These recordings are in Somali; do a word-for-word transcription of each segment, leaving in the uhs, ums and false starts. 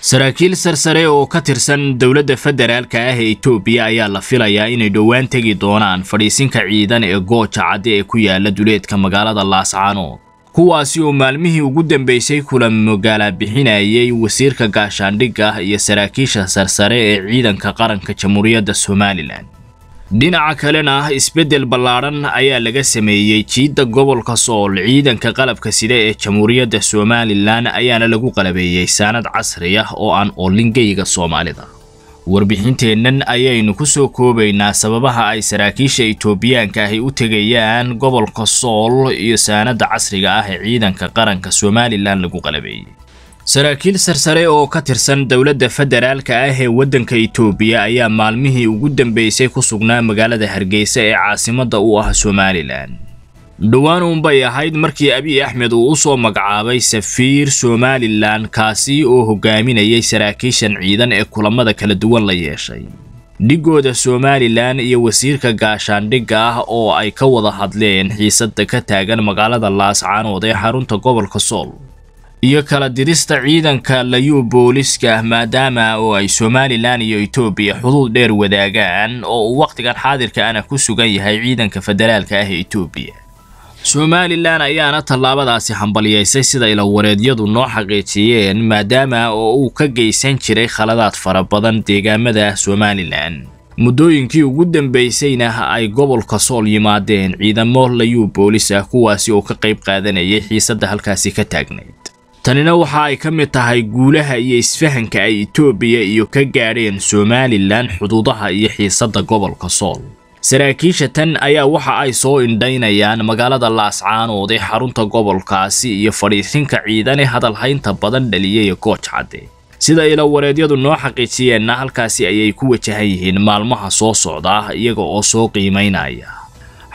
saraakiil sarsare oo ka tirsan dawladda federaalka ah ee Ethiopia ayaa la filayaa inay dhawaan tagi doonaan fadhiisinka ciidan ee gooja cadde ee ku yaala duleedka magaalada Laascaanood kuwaasi oo maalmihii ugu dambeysay kulan magaala bixinayay wasiirka gaashaandhigga iyo saraakiisha sarsare ee ciidanka qaranka Jamhuuriyadda Somaliland dhinaca kalena isbedel ballaaran ayaa laga sameeyay ciidda gobolka Sool ciidanka qalabka sida ee Jamhuuriyadda Somaliland ayaana lagu qalabeeyay sanad casri ah oo aan oolingeyga Soomaalida warbixinteenan ayaynu ku soo koobaynaa sababaha ay saraakiisha Etoobiyaanka ah u tagayaan gobolka Sool iyo sanad casriga ah ciidanka qaranka Somaliland lagu qalabeeyay saraakiil sarsare oo ka tirsan dawladda federaalka ah ee waddanka Ethiopia ayaa maalmihii ugu dambeysay ku sugnaa magaalada Hargeysa ee caasimadda u ah Somaliland dhawaan uun bay ahayd markii Abiy Ahmed uu soo magacaabay safiir Somaliland kaasi oo hogaaminayay saraakiishan ciidan ee kulamada kala duwan la yeeshay dhigooda Somaliland iyo wasiirka gaashaandhigga oo ay ka wada hadleen xiisadda ka taagan magaalada Laascaanood ee xarunta gobolka Sool iyo kala dirista ciidanka layu booliska maadaama oo ay Somaliland iyo Ethiopia xuduud dheer wadaagaan oo waqtigan xaadirka ana ku sugan yahay ciidanka federaalka ah ee Ethiopia Somaliland ayaana tallaabadaasi hambalyeysay sida ila wareedyadu noo xaqiijiyeen maadaama oo uu ka geysan jiray khaladaad fara badan deegaamada Somaliland mudooyinkii ugu dambeysayna ay gobolka Sool yimaadeen ciidamo layu booliska kuwaasi oo ka qayb qaadanayay xiisadda halkaasi ka taagnayd tanina waxa ay ka mid tahay guulaha iyo isfahanka ay Ethiopia iyo ka gaareen Somaliland xuduudaha iyo xiisadda gobolka Sool saraakiisha tan ayaa waxa ay soo indhaynayaan magaalada Laascaanood ee xarunta gobolkaasi iyo fadhiisinka ciidan ee hadalhaynta badan dhaliyay gooja cadde sida ila wareedyadu noo xaqiijiyeen halkaasi ayay ku wajahayeen maalmaha soo socda iyaga oo soo qiimeynaya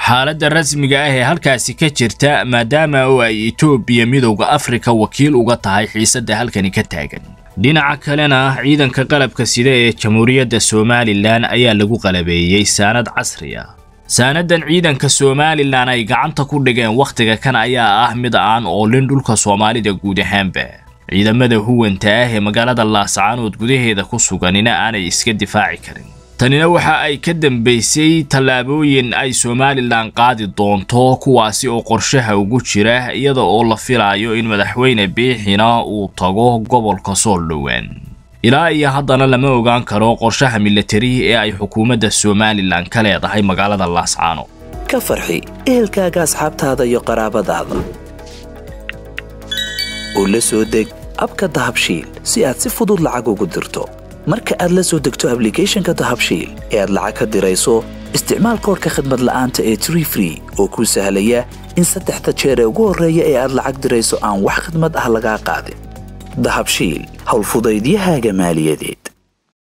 xaaladda rasmiga ah ee halkaasi ka jirta maadaama oo ay Ethiopia midowga Afrika wakiil uga tahay xiisadda halkani ka taagan dhinaca kalena ciidanka qalabka sida ee Jamhuuriyadda Somaliland ayaa lagu qalabeeyay sanad casri ah sanadan ciidanka Somaliland ay gacanta ku dhigeen waqtiga kan ayaa ah mid aan oolin dhulka Soomaalida guud ahaanba ciidamada huwanta ah ee magaalada Laascaanood gudaheeda ku suganina aanay iska difaaci karin tanina waxa ay ka dambeysay talaabooyin ay Somaliland qaadi doonto kuwaasi oo qorshaha ugu jira iyada oo la filayo in madaxweyne Biixina uu tago gobolka Sool dhawaan ilaa iyo haddana lama ogaan karo qorshaha militari ee ay xukuumadda Somaliland ka leedahay magaalada Laascaanood ka farxi ehelkaaga asxaabtaada iyo qaraabadaada oo la soo deg abka dahabshiil si aad si fudud lacag ugu dirto marka aad la soo degto application-ka dahabshiil ee aad lacag ka dirayso isticmaal koodka khidmad la'aanta ee three free oo ku sahlaya in saddexda jeer ee ugu horeeya ee aad lacag dirayso aan wax khidmad ah laga qaadin dahabshiil hawl fudaydiyaha maaliyadeed